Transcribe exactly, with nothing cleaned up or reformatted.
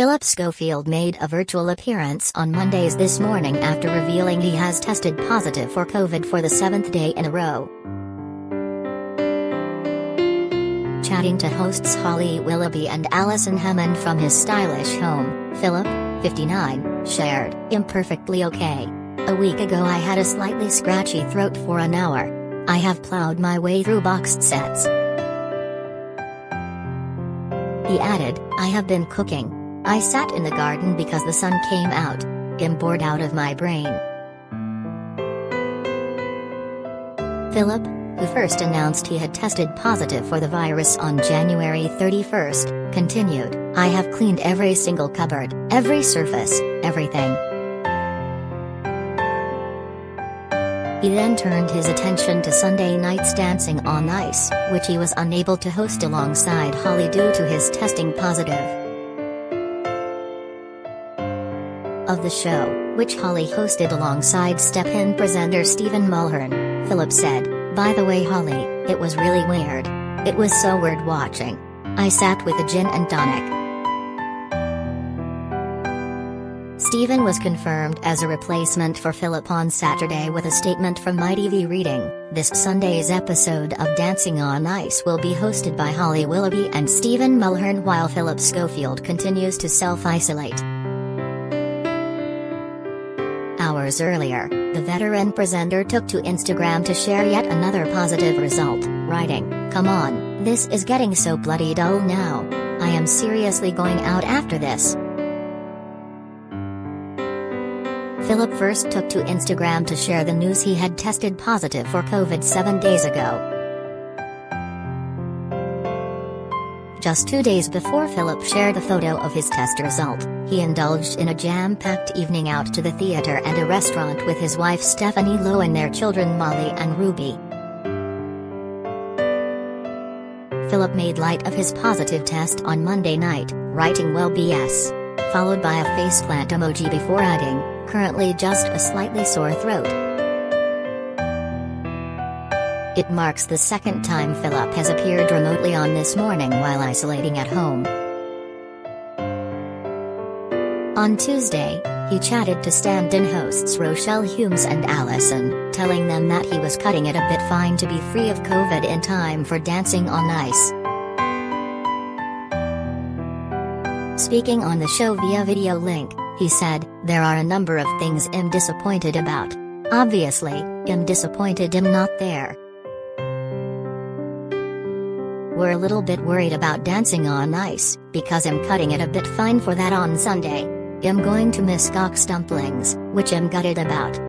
Phillip Schofield made a virtual appearance on Monday's This Morning after revealing he has tested positive for COVID for the seventh day in a row. Chatting to hosts Holly Willoughby and Alison Hammond from his stylish home, Phillip, fifty-nine, shared, "I'm perfectly okay. A week ago I had a slightly scratchy throat for an hour. I have plowed my way through boxed sets." He added, "I have been cooking. I sat in the garden because the sun came out. I'm bored out of my brain." Phillip, who first announced he had tested positive for the virus on January thirty-first, continued, "I have cleaned every single cupboard, every surface, everything." He then turned his attention to Sunday night's Dancing on Ice, which he was unable to host alongside Holly due to his testing positive. Of the show, which Holly hosted alongside step-in presenter Stephen Mulhern, Phillip said, "By the way, Holly, it was really weird. It was so weird watching. I sat with a gin and tonic." Stephen was confirmed as a replacement for Phillip on Saturday with a statement from I T V reading, "This Sunday's episode of Dancing on Ice will be hosted by Holly Willoughby and Stephen Mulhern while Phillip Schofield continues to self-isolate." Hours earlier, the veteran presenter took to Instagram to share yet another positive result, writing, "Come on, this is getting so bloody dull now. I am seriously going out after this." Phillip first took to Instagram to share the news he had tested positive for COVID seven days ago. Just two days before Phillip shared a photo of his test result, he indulged in a jam-packed evening out to the theater and a restaurant with his wife Stephanie Lowe and their children Molly and Ruby. Phillip made light of his positive test on Monday night, writing, "Well, B S," followed by a faceplant emoji before adding, "Currently just a slightly sore throat." It marks the second time Phillip has appeared remotely on This Morning while isolating at home. On Tuesday, he chatted to stand-in hosts Rochelle Humes and Alison, telling them that he was cutting it a bit fine to be free of COVID in time for Dancing on Ice. Speaking on the show via video link, he said, "There are a number of things I'm disappointed about. Obviously, I'm disappointed I'm not there. We're a little bit worried about Dancing on Ice, because I'm cutting it a bit fine for that on Sunday. I'm going to miss cock stumplings, which I'm gutted about."